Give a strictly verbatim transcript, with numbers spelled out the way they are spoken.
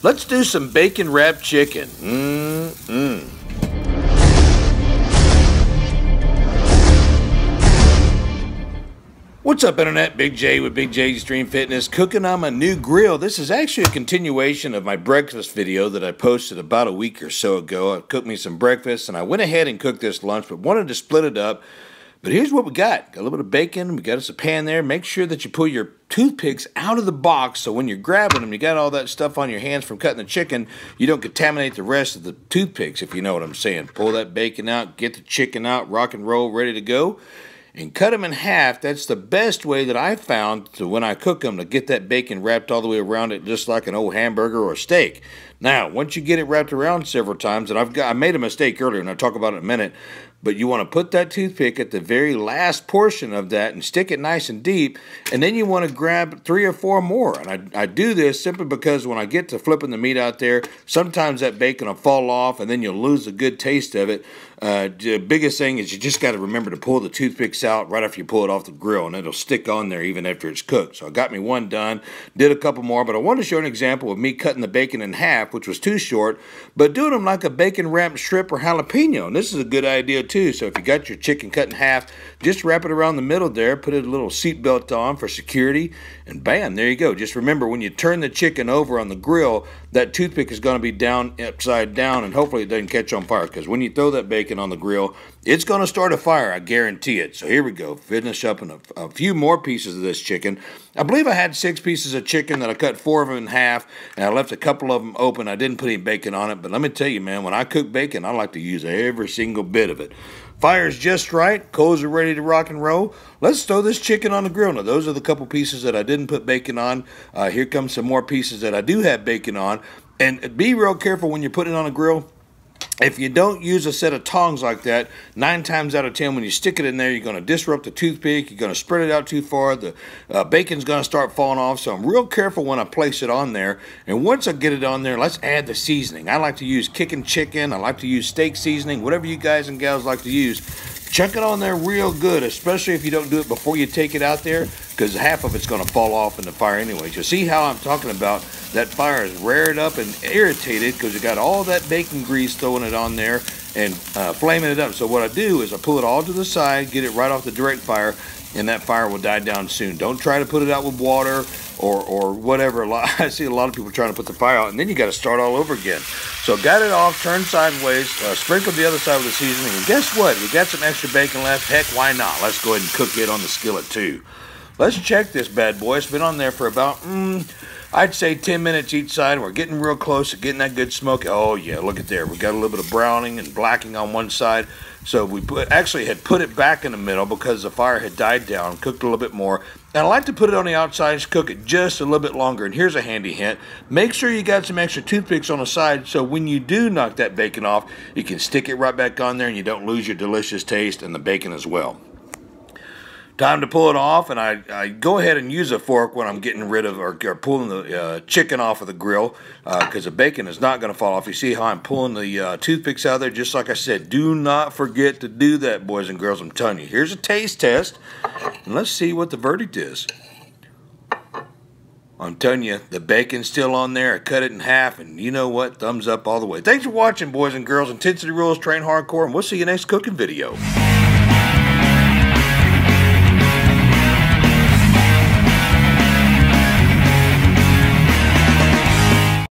Let's do some bacon wrapped chicken. Mm-mm. What's up, Internet? Big J with Big J's Extreme Fitness, cooking on my new grill. This is actually a continuation of my breakfast video that I posted about a week or so ago. I cooked me some breakfast, and I went ahead and cooked this lunch, but wanted to split it up. But here's what we got. Got a little bit of bacon. We got us a pan there. Make sure that you pull your toothpicks out of the box so when you're grabbing them, you got all that stuff on your hands from cutting the chicken. You don't contaminate the rest of the toothpicks, if you know what I'm saying. Pull that bacon out, get the chicken out, rock and roll, ready to go, and cut them in half. That's the best way that I found to, when I cook them, to get that bacon wrapped all the way around it, just like an old hamburger or steak. Now, once you get it wrapped around several times, and I've got, I made a mistake earlier, and I'll talk about it in a minute, but you want to put that toothpick at the very last portion of that and stick it nice and deep, and then you want to grab three or four more. And I, I do this simply because when I get to flipping the meat out there, sometimes that bacon will fall off, and then you'll lose a good taste of it. Uh, the biggest thing is you just got to remember to pull the toothpicks out right after you pull it off the grill, and it'll stick on there even after it's cooked. So I got me one done, did a couple more, but I wanted to show an example of me cutting the bacon in half, which was too short, but doing them like a bacon wrapped strip or jalapeno. And this is a good idea too. So if you got your chicken cut in half, just wrap it around the middle there, put a little seat belt on for security, and bam, there you go. Just remember, when you turn the chicken over on the grill, that toothpick is going to be down upside down, and hopefully it doesn't catch on fire, because when you throw that bacon on the grill, it's going to start a fire, I guarantee it. So here we go, finish up in a, a few more pieces of this chicken. I believe I had six pieces of chicken that I cut four of them in half, and I left a couple of them open. Open. I didn't put any bacon on it, but let me tell you, man, when I cook bacon, I like to use every single bit of it. Fire's just right. Coals are ready to rock and roll. Let's throw this chicken on the grill. Now, those are the couple pieces that I didn't put bacon on. Uh, here comes some more pieces that I do have bacon on. And be real careful when you're putting it on a grill. If you don't use a set of tongs like that, nine times out of ten, when you stick it in there, you're going to disrupt the toothpick. You're going to spread it out too far. The uh, bacon's going to start falling off, so I'm real careful when I place it on there. And once I get it on there, let's add the seasoning. I like to use kicking chicken. I like to use steak seasoning, whatever you guys and gals like to use. Chuck it on there real good, especially if you don't do it before you take it out there, because half of it's going to fall off in the fire anyway. So see how I'm talking about that fire is rared up and irritated, because you got all that bacon grease throwing it on there and uh, flaming it up. So what I do is I pull it all to the side, get it right off the direct fire, and that fire will die down soon. Don't try to put it out with water or or whatever. I see a lot of people trying to put the fire out, and then you got to start all over again. So got it off, turned sideways, uh, sprinkled the other side with the seasoning, and guess what? We got some extra bacon left. Heck, why not? Let's go ahead and cook it on the skillet too. Let's check this bad boy. It's been on there for about, mm, I'd say ten minutes each side. We're getting real close to getting that good smoke. Oh yeah, look at there. We got a little bit of browning and blacking on one side. So we put, actually had put it back in the middle because the fire had died down, cooked a little bit more. And I like to put it on the outside to cook it just a little bit longer. And here's a handy hint. Make sure you got some extra toothpicks on the side, so when you do knock that bacon off, you can stick it right back on there and you don't lose your delicious taste and the bacon as well. Time to pull it off, and I, I go ahead and use a fork when I'm getting rid of or, or pulling the uh, chicken off of the grill, because uh, the bacon is not going to fall off. You see how I'm pulling the uh, toothpicks out of there? Just like I said, do not forget to do that, boys and girls. I'm telling you, here's a taste test, and let's see what the verdict is. I'm telling you, the bacon's still on there. I cut it in half, and you know what? Thumbs up all the way. Thanks for watching, boys and girls. Intensity Rules, train hardcore, and we'll see you next cooking video.